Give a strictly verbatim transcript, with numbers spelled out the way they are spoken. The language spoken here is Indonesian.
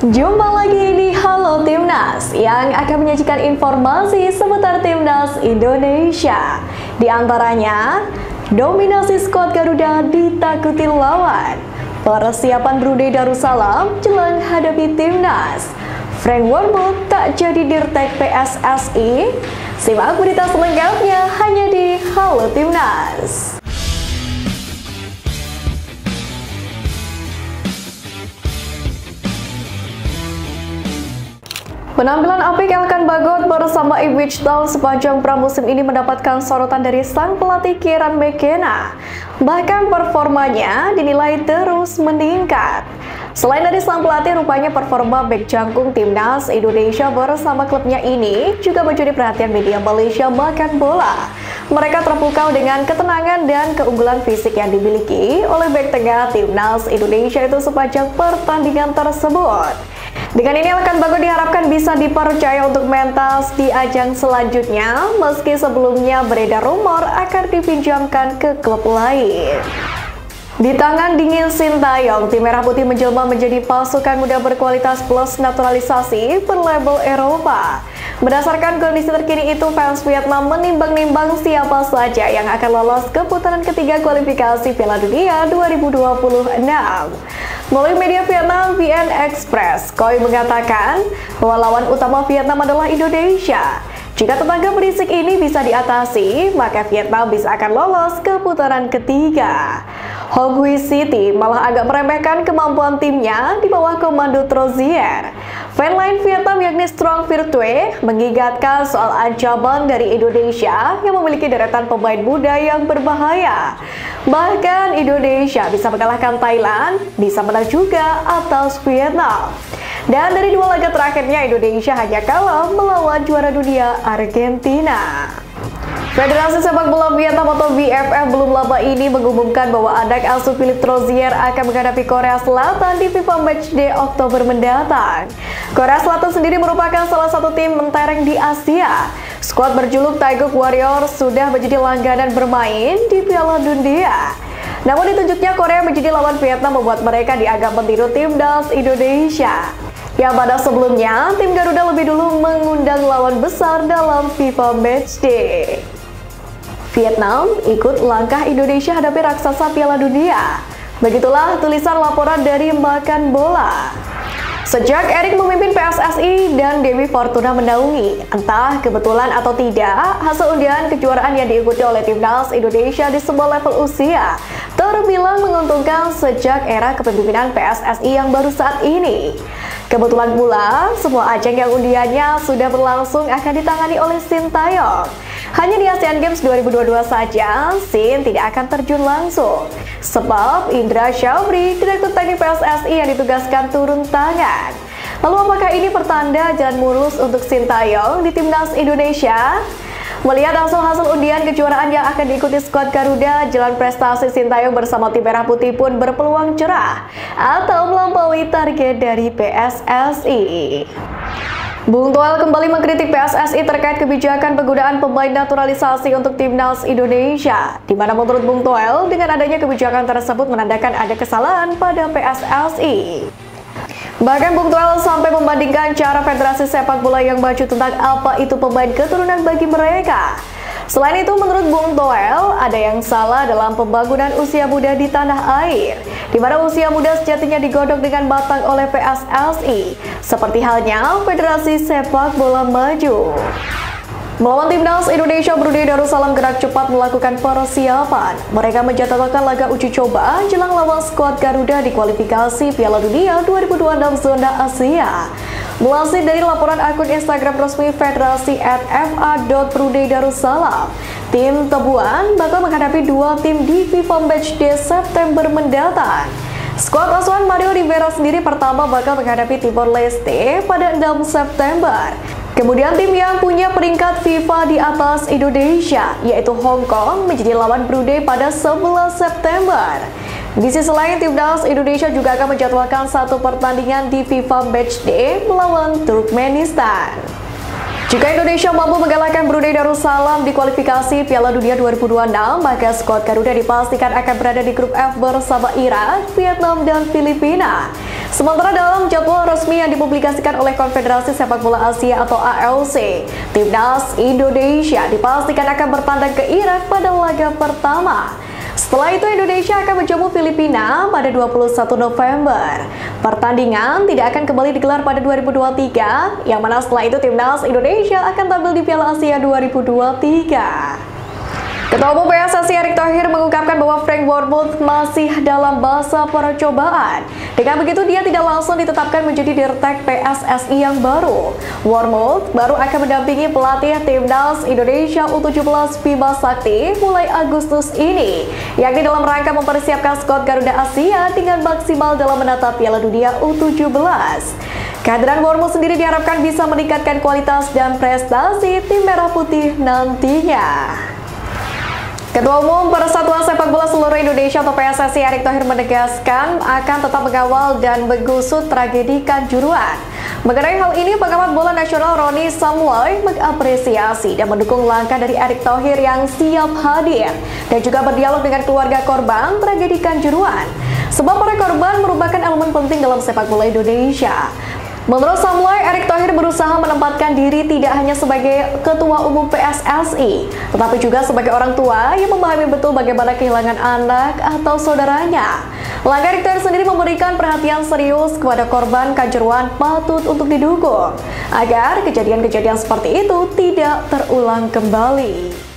Jumpa lagi di Halo Timnas yang akan menyajikan informasi seputar Timnas Indonesia. Di antaranya, dominasi skuad Garuda ditakuti lawan, persiapan Brunei Darussalam jelang hadapi Timnas, Frank Warburg tak jadi dirtek P S S I. Simak berita selengkapnya hanya di Halo Timnas. Penampilan apik Elkan Bagot bersama Ipswich Town sepanjang pramusim ini mendapatkan sorotan dari sang pelatih Kieran McKenna. Bahkan performanya dinilai terus meningkat. Selain dari sang pelatih, rupanya performa bek jangkung Timnas Indonesia bersama klubnya ini juga menjadi perhatian media Malaysia makan bola. Mereka terpukau dengan ketenangan dan keunggulan fisik yang dimiliki oleh bek tengah Timnas Indonesia itu sepanjang pertandingan tersebut. Dengan ini Elkan Bagot diharapkan bisa dipercaya untuk mentas di ajang selanjutnya, meski sebelumnya beredar rumor akan dipinjamkan ke klub lain. Di tangan dingin Shin Tae-yong, tim merah putih menjelma menjadi pasukan muda berkualitas plus naturalisasi berlabel Eropa. Berdasarkan kondisi terkini itu, fans Vietnam menimbang-nimbang siapa saja yang akan lolos ke putaran ketiga kualifikasi Piala Dunia dua ribu dua puluh enam. Melalui media Vietnam, V N Express, Koi mengatakan bahwa lawan utama Vietnam adalah Indonesia. Jika tetangga berisik ini bisa diatasi, maka Vietnam bisa akan lolos ke putaran ketiga. Ho Gui City malah agak meremehkan kemampuan timnya di bawah komando Rozier. Fanline Vietnam yakni Strong Virtue mengingatkan soal ancaman dari Indonesia yang memiliki deretan pemain muda yang berbahaya. Bahkan Indonesia bisa mengalahkan Thailand, bisa menang juga atas Vietnam. Dan dari dua laga terakhirnya, Indonesia hanya kalah melawan juara dunia Argentina. Federasi Sepak Bola Vietnam atau V F B belum lama ini mengumumkan bahwa anak asuh Philip Rozier akan menghadapi Korea Selatan di FIFA Matchday Oktober mendatang. Korea Selatan sendiri merupakan salah satu tim mentereng di Asia. Skuad berjuluk Tiger Warriors sudah menjadi langganan bermain di Piala Dunia. Namun ditunjuknya Korea menjadi lawan Vietnam membuat mereka dianggap meniru timnas Indonesia. Ya, pada sebelumnya, tim Garuda lebih dulu mengundang lawan besar dalam FIFA Matchday. Vietnam ikut langkah Indonesia hadapi raksasa Piala Dunia. Begitulah tulisan laporan dari Makan Bola. Sejak Erik memimpin P S S I dan Dewi Fortuna menaungi, entah kebetulan atau tidak, hasil undian kejuaraan yang diikuti oleh Timnas Indonesia di semua level usia terbilang menguntungkan sejak era kepemimpinan P S S I yang baru saat ini. Kebetulan pula, semua ajang yang undiannya sudah berlangsung akan ditangani oleh Shin Tae-yong. Hanya di Asian Games dua ribu dua puluh dua saja, Shin tidak akan terjun langsung. Sebab Indra Syahbri, direktur teknik P S S I yang ditugaskan turun tangan. Lalu apakah ini pertanda jalan mulus untuk Shin Tae-yong di Timnas Indonesia? Melihat hasil-hasil undian kejuaraan yang akan diikuti skuad Garuda, jalan prestasi Shin Tae-yong bersama tim merah putih pun berpeluang cerah atau melampaui target dari P S S I. Bung Towel kembali mengkritik P S S I terkait kebijakan penggunaan pemain naturalisasi untuk Timnas Indonesia, di mana menurut Bung Towel, dengan adanya kebijakan tersebut menandakan ada kesalahan pada P S S I. Bahkan Bung Towel sampai membandingkan cara Federasi Sepak Bola yang maju tentang apa itu pemain keturunan bagi mereka. Selain itu, menurut Bung Towel, ada yang salah dalam pembangunan usia muda di tanah air, di mana usia muda sejatinya digodok dengan matang oleh P S S I, seperti halnya Federasi Sepak Bola Maju. Melawan Timnas Indonesia, Brunei Darussalam gerak cepat melakukan persiapan. Mereka menjadwalkan laga uji coba jelang lawan skuad Garuda di kualifikasi Piala Dunia dua ribu dua puluh enam zona Asia. Melansir dari laporan akun Instagram resmi Federasi at F A.brunei Darussalam, tim Tebuan bakal menghadapi dua tim di FIFA Matchday September mendatang. Skuad asuhan Mario Rivera sendiri pertama bakal menghadapi Timor Leste pada enam September. Kemudian tim yang punya peringkat FIFA di atas Indonesia, yaitu Hong Kong, menjadi lawan Brunei pada sebelas September. Di sisi lain, Timnas Indonesia juga akan menjadwalkan satu pertandingan di FIFA Matchday melawan Turkmenistan. Jika Indonesia mampu mengalahkan Brunei Darussalam di kualifikasi Piala Dunia dua ribu dua puluh enam, maka skuad Garuda dipastikan akan berada di grup F bersama Irak, Vietnam, dan Filipina. Sementara dalam jadwal resmi yang dipublikasikan oleh Konfederasi Sepak Bola Asia atau A F C, Timnas Indonesia dipastikan akan bertandang ke Irak pada laga pertama. Setelah itu Indonesia akan menjamu Filipina pada dua puluh satu November. Pertandingan tidak akan kembali digelar pada dua ribu dua puluh tiga, yang mana setelah itu Timnas Indonesia akan tampil di Piala Asia dua ribu dua puluh tiga. Ketua Umum P S S I Erick Thohir mengungkapkan bahwa Frank Wormuth masih dalam masa percobaan. Dengan begitu, dia tidak langsung ditetapkan menjadi Dirtek P S S I yang baru. Wormuth baru akan mendampingi pelatih Timnas Indonesia U tujuh belas Bima Sakti mulai Agustus ini, yakni dalam rangka mempersiapkan skuad Garuda Asia dengan maksimal dalam menata Piala Dunia U tujuh belas. Kehadiran Wormuth sendiri diharapkan bisa meningkatkan kualitas dan prestasi tim merah putih nantinya. Ketua Umum Persatuan Sepak Bola Seluruh Indonesia atau P S S I Erick Thohir menegaskan akan tetap mengawal dan mengusut tragedi Kanjuruhan. Mengenai hal ini, pengamat bola nasional Roni Samloy mengapresiasi dan mendukung langkah dari Erick Thohir yang siap hadir dan juga berdialog dengan keluarga korban tragedi Kanjuruhan. Sebab para korban merupakan elemen penting dalam sepak bola Indonesia. Menurut Samloy, Erick Thohir berusaha menempatkan diri tidak hanya sebagai Ketua Umum P S S I, tetapi juga sebagai orang tua yang memahami betul bagaimana kehilangan anak atau saudaranya. Langkah Erick Thohir sendiri memberikan perhatian serius kepada korban Kanjuruhan patut untuk didukung, agar kejadian-kejadian seperti itu tidak terulang kembali.